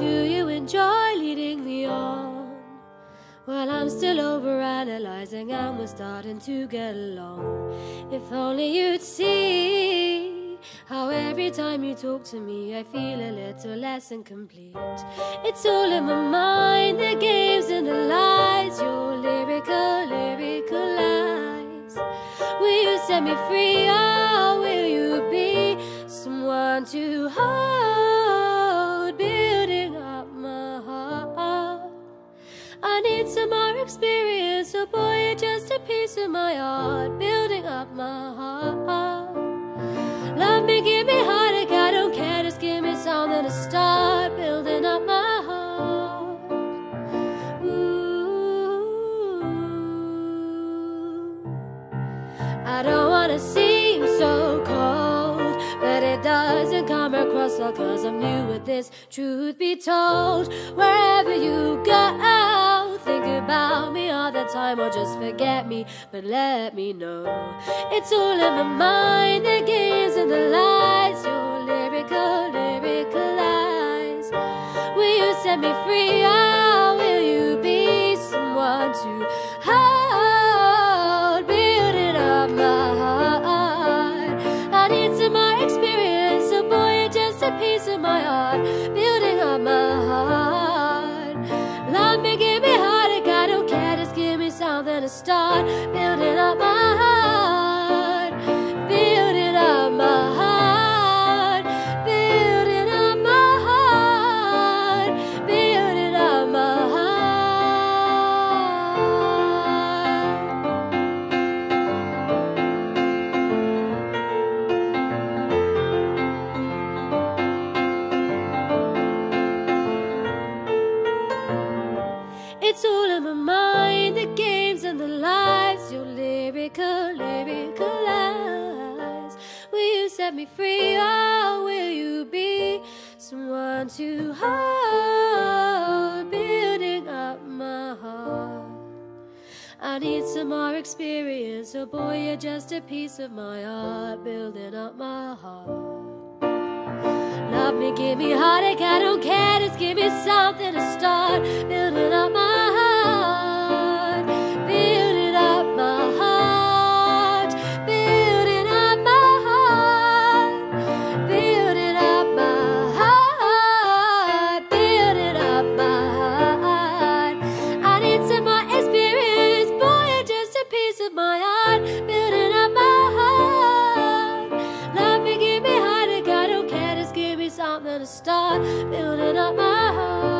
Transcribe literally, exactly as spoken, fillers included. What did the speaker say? Do you enjoy leading me on? Well, I'm still overanalyzing and we're starting to get along. If only you'd see how every time you talk to me I feel a little less incomplete. It's all in my mind, the games and the lies, your lyrical, lyrical lies. Will you set me free or will you be someone to hold? Building up my heart, I need some more experience, oh boy, you're just a piece of my heart. Building up my heart, love me, give me heartache, I don't care, just give me something to start. Building up my heart, ooh, I don't wanna seem so cold, but it doesn't come across well, cause I'm new with this, truth be told. Wherever you go, think about me all the time or just forget me, but let me know. It's all in my mind, the games and the lies, your lyrical, lyrical lies. Will you set me free or will you be someone to hold? Building up my heart, I need some more experience, so boy, you're just a piece of my heart. Building up my heart, love me, give me something to start. Building up my heart, building up my heart, building up my heart, building up my heart. It's all in my mind, the game and the lies, your lyrical, lyrical lies. Will you set me free or will you be someone to hold? Building up my heart, I need some more experience, oh boy, you're just a piece of my heart. Building up my heart, love me, give me heartache, I don't care, just give me something to start. Building up my start. Building up my heart.